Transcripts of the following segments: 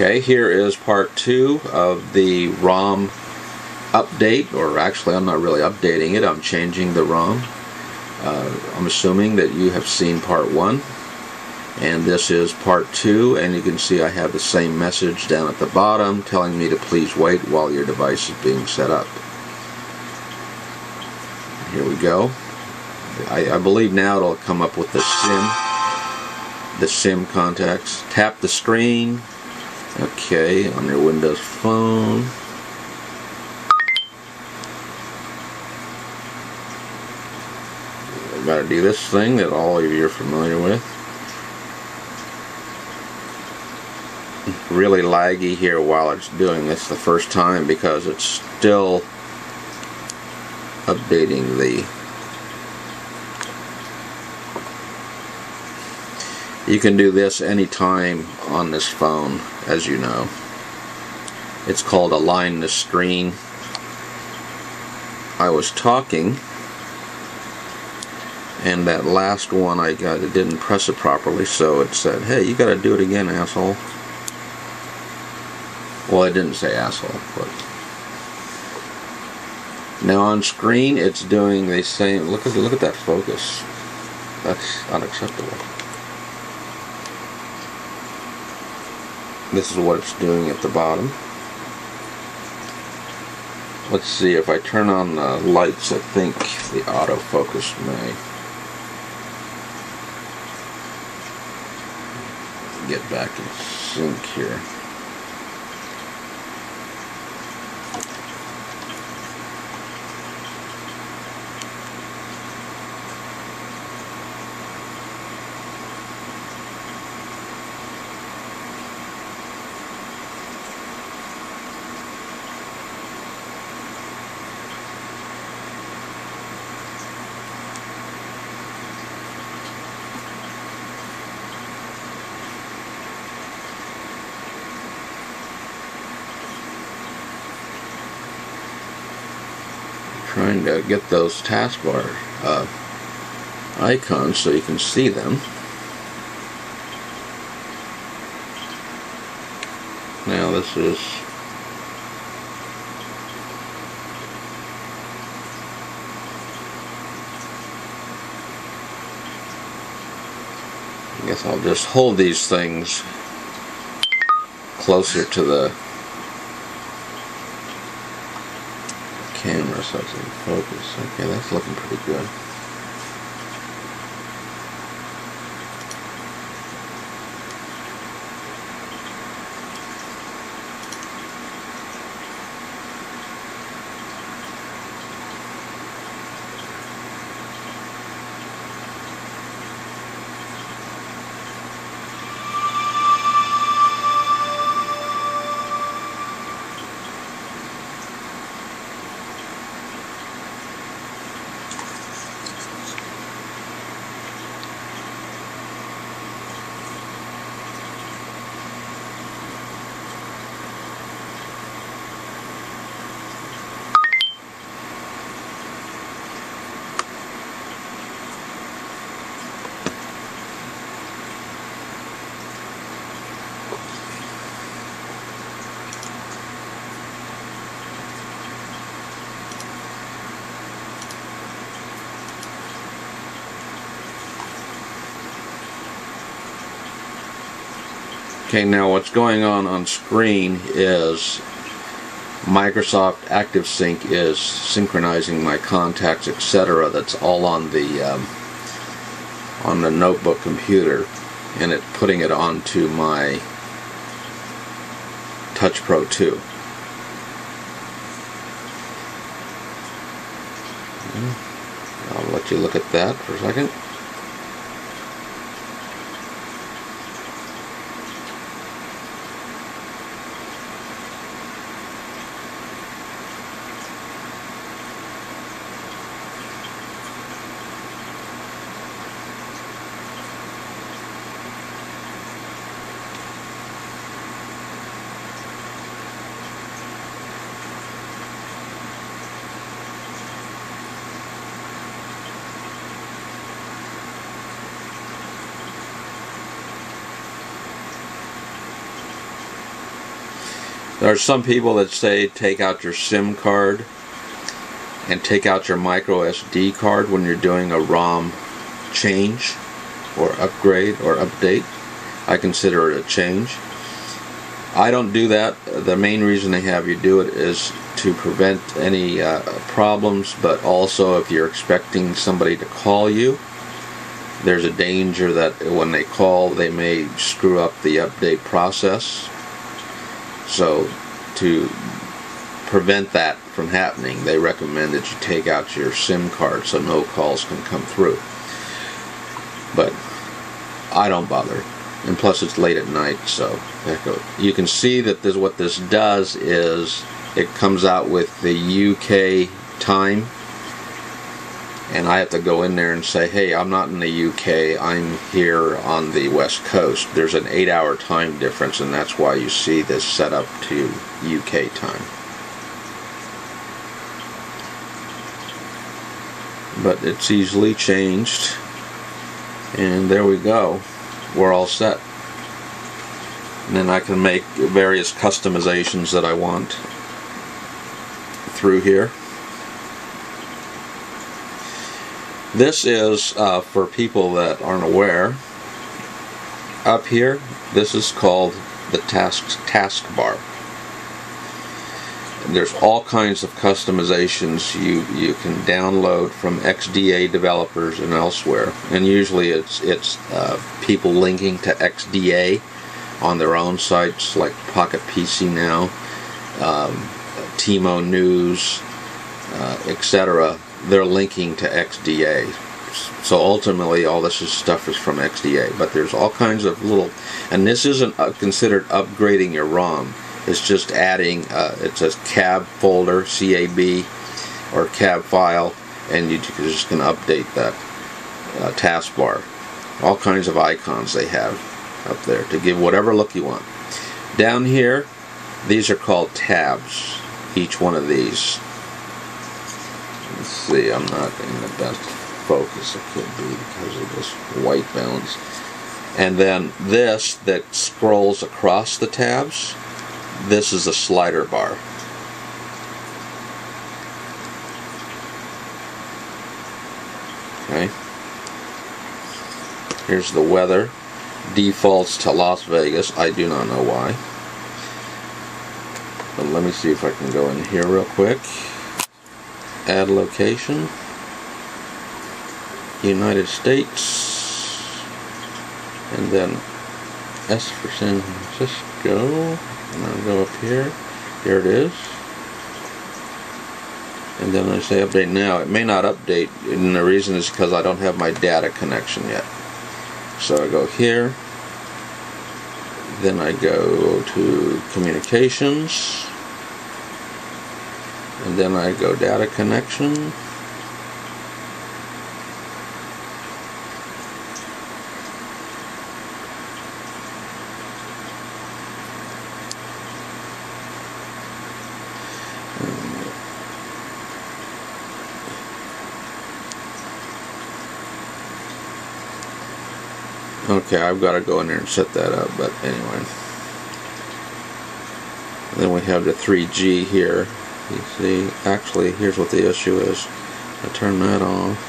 Okay, here is part 2 of the ROM update, or actually I'm not really updating it, I'm changing the ROM. I'm assuming that you have seen part 1, and this is part 2, and you can see I have the same message down at the bottom telling me to please wait while your device is being set up. Here we go. I believe now it'll come up with the SIM contacts. Tap the screen. Okay, on your Windows phone. You gotta do this thing that all of you are familiar with. Really laggy here while it's doing this the first time because it's still updating You can do this anytime on this phone, as you know. It's called align the screen. I was talking, and that last one I got, it didn't press it properly, so it said, "Hey, you gotta do it again, asshole." Well, it didn't say asshole, but now on screen it's doing the same. Look at that focus. That's unacceptable. This is what it's doing at the bottom. Let's see if I turn on the lights. I think the autofocus may get back in sync here. Trying to get those taskbar icons so you can see them. Now this is I guess I'll just hold these things closer to the camera so it's in focus. Okay, that's looking pretty good. Okay, now what's going on screen is Microsoft ActiveSync is synchronizing my contacts, etc. That's all on the notebook computer, and it's putting it onto my Touch Pro 2. I'll let you look at that for a second. There are some people that say take out your SIM card and take out your micro SD card when you're doing a ROM change or upgrade or update. I consider it a change. I don't do that. The main reason they have you do it is to prevent any problems, but also if you're expecting somebody to call you, there's a danger that when they call they may screw up the update process. So to prevent that from happening, they recommend that you take out your SIM card so no calls can come through. But I don't bother, and plus it's late at night, so you can see that this, what this does is it comes out with the UK time, and I have to go in there and say, hey, I'm not in the UK, I'm here on the West Coast. There's an 8-hour time difference, and that's why you see this set up to UK time. But it's easily changed, and there we go, we're all set. And then I can make various customizations that I want through here. This is for people that aren't aware, up here this is called the taskbar. There's all kinds of customizations you can download from XDA developers and elsewhere, and usually it's people linking to XDA on their own sites like Pocket PC now, TMO News, etc. They're linking to XDA, so ultimately all this stuff is from XDA. But there's all kinds of little, and this isn't considered upgrading your ROM. It's just adding. It says CAB folder, CAB, or CAB file, and you're just going to update that taskbar. All kinds of icons they have up there to give whatever look you want. Down here, these are called tabs. Each one of these. Let's see, I'm not in the best focus it could be because of this white balance. And then this that scrolls across the tabs, this is a slider bar. Okay. Here's the weather. Defaults to Las Vegas. I do not know why. But let me see if I can go in here real quick. Add location, United States, and then S for San Francisco, and I'll go up here, here it is, and then I say update now. It may not update, and the reason is because I don't have my data connection yet. So I go here, then I go to communications, and then I go data connection, okay, I've got to go in there and set that up, but anyway, and then we have the 3G here. You see, actually, here's what the issue is. I turn that off.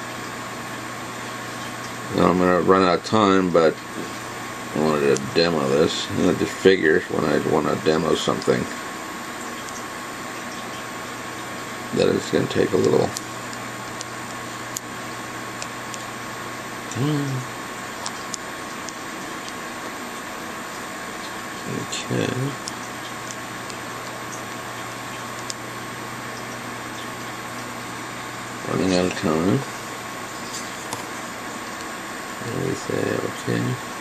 Now I'm going to run out of time, but I wanted to demo this. And it just figures when I want to demo something that it's going to take a little. Okay. Running out of time. And we say okay.